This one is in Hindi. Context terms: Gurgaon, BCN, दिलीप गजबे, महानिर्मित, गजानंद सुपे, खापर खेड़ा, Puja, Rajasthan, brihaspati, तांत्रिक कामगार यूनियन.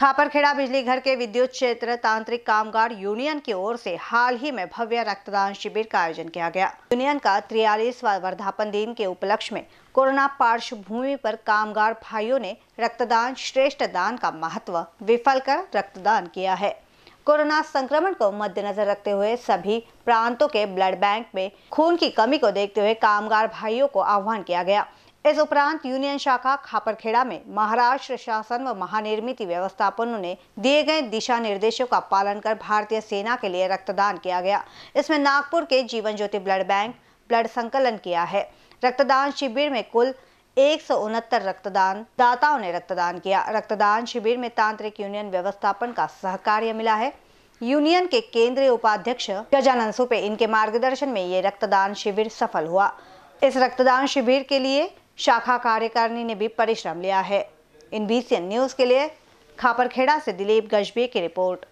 खापर खेड़ा बिजली घर के विद्युत क्षेत्र तांत्रिक कामगार यूनियन की ओर से हाल ही में भव्य रक्तदान शिविर का आयोजन किया गया। यूनियन का 43वां वर्धापन दिन के उपलक्ष्य में कोरोना पार्श्वभूमि पर कामगार भाइयों ने रक्तदान श्रेष्ठ दान का महत्व विफल कर रक्तदान किया है। कोरोना संक्रमण को मद्देनजर रखते हुए सभी प्रांतों के ब्लड बैंक में खून की कमी को देखते हुए कामगार भाइयों को आह्वान किया गया। इस उपरांत यूनियन शाखा खापरखेड़ा में महाराष्ट्र शासन व महानिर्मित व्यवस्थापनों ने दिए गए दिशा निर्देशों का पालन कर भारतीय सेना के लिए रक्तदान किया गया। इसमें नागपुर के Jeevan Jyoti blood bank blood संकलन किया है। रक्तदान शिविर में कुल 169 रक्तदान दाताओं ने रक्तदान किया। रक्तदान शिविर में तांत्रिक यूनियन व्यवस्थापन का सहकार्य मिला है। यूनियन के केंद्रीय उपाध्यक्ष गजानंद सुपे, इनके मार्गदर्शन में ये रक्तदान शिविर सफल हुआ। इस रक्तदान शिविर के लिए शाखा कार्यकारिणी ने भी परिश्रम लिया है। इन BCN न्यूज़ के लिए खापर खेड़ा से दिलीप गजबे की रिपोर्ट।